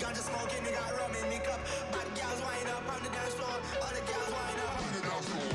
Ganja smoking, they got rum in me cup. Bad gals wind up on the dance floor. All the gals wind up on the dance floor.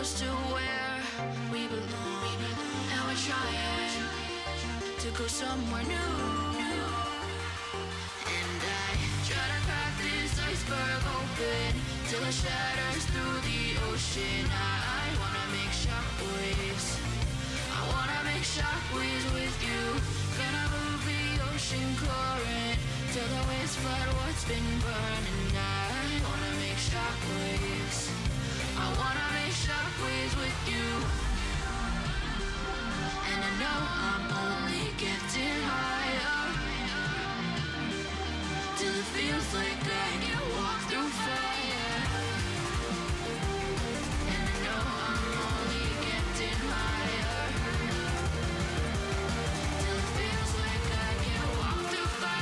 close to where we belong. And we're trying to go somewhere new. And I try to crack this iceberg open till it shatters through the ocean. I wanna make shockwaves. I wanna make shockwaves with you. Gonna move the ocean current till the waves flood what's been burning. I wanna make shockwaves. I wanna make shockwaves with you. And I know I'm only getting higher till it feels like I can walk through fire. And I know I'm only getting higher till it feels like I can walk through fire.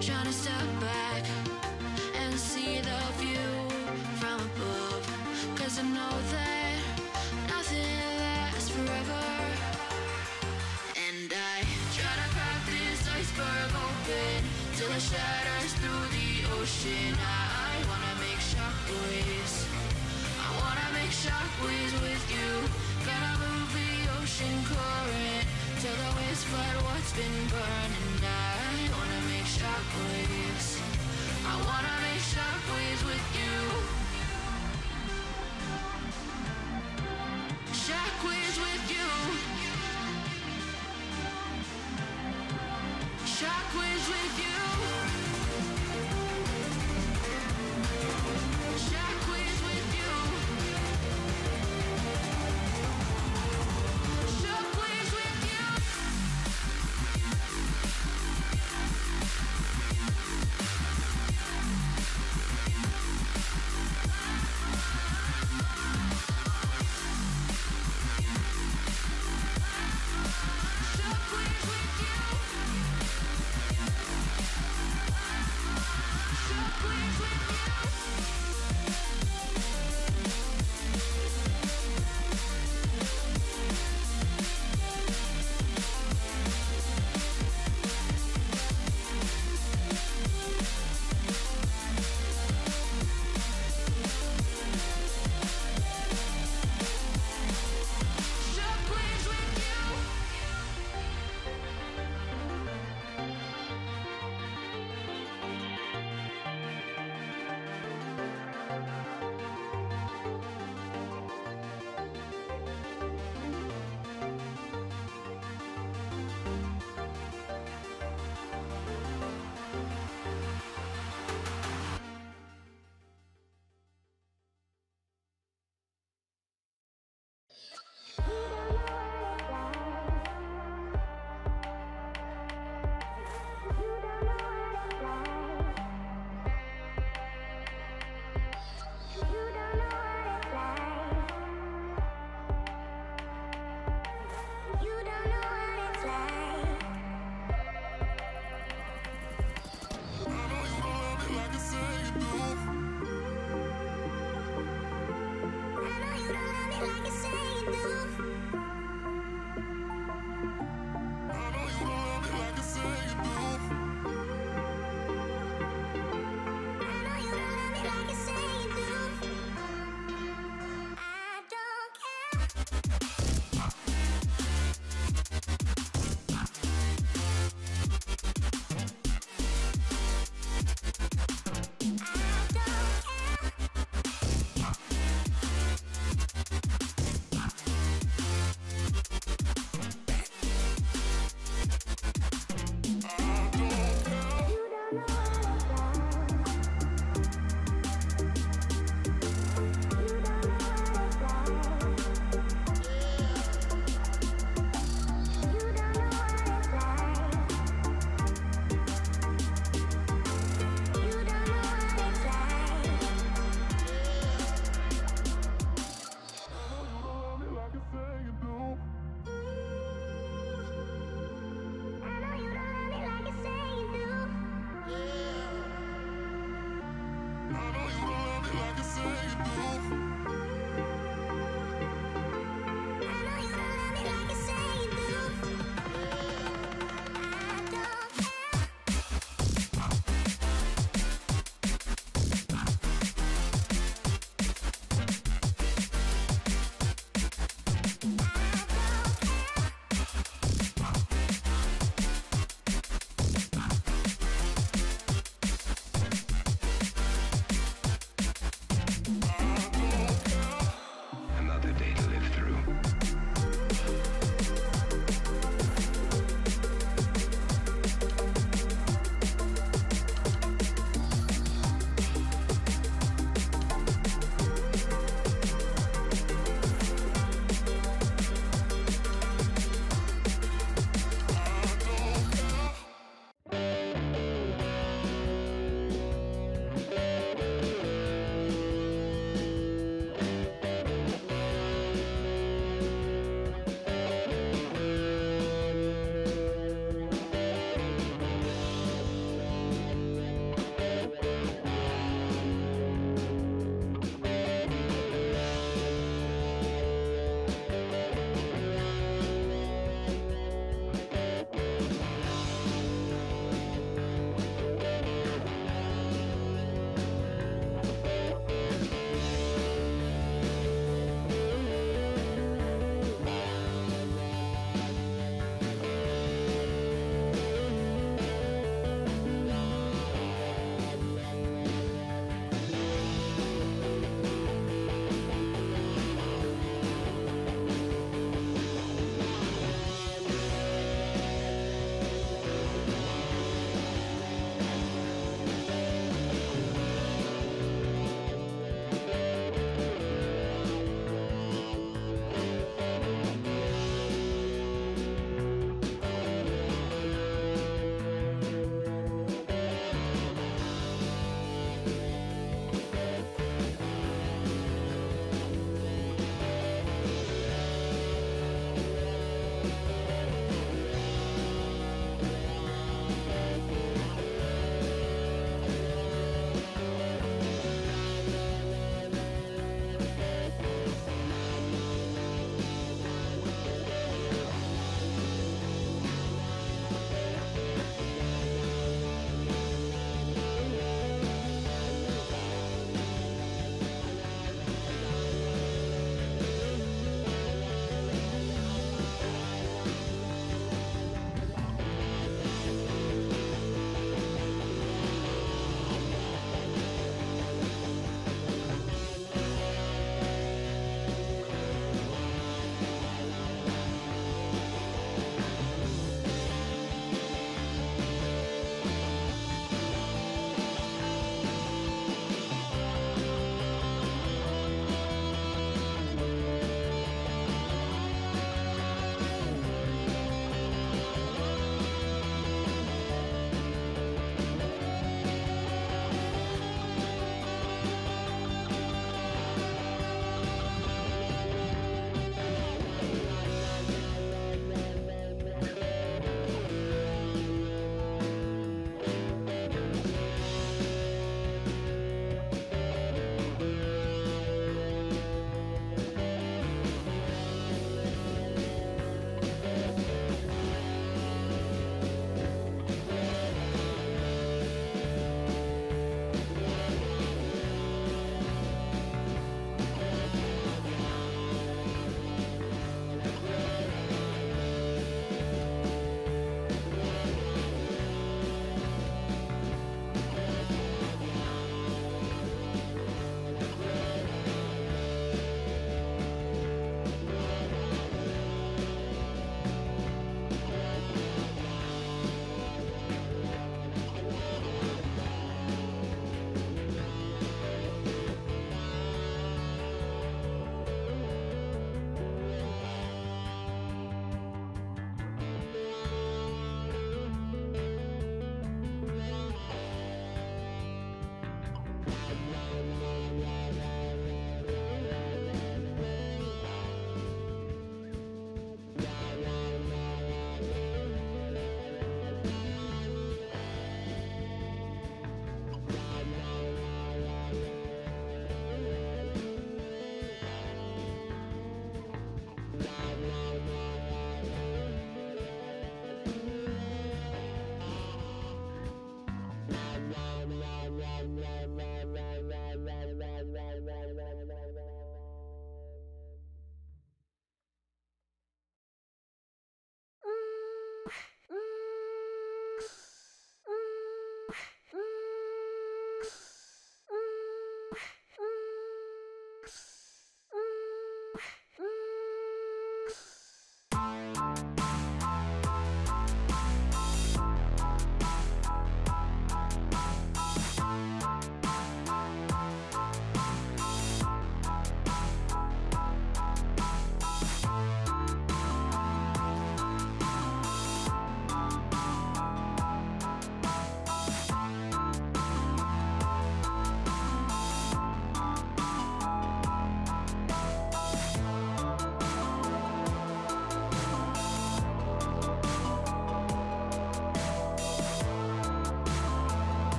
Trying to step back and see the view from above, 'cause I know that nothing lasts forever. And I try to crack this iceberg open till it shatters through the ocean. I wanna make shockwaves. I wanna make shockwaves with you. Gonna move the ocean current till the waves flood what's been burning. I wanna make shockwaves. I wanna make shockwaves with you. Shockwaves with you. Shockwaves with you. Shockwaves with you. Shockwaves with you. We'll be right back.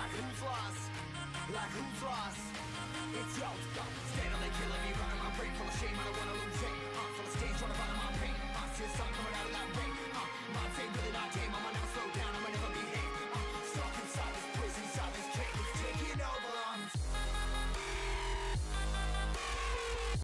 Like who's lost? Like who's lost? It's y'all. Steadily killing me, running my brain full of shame. I don't wanna lose it.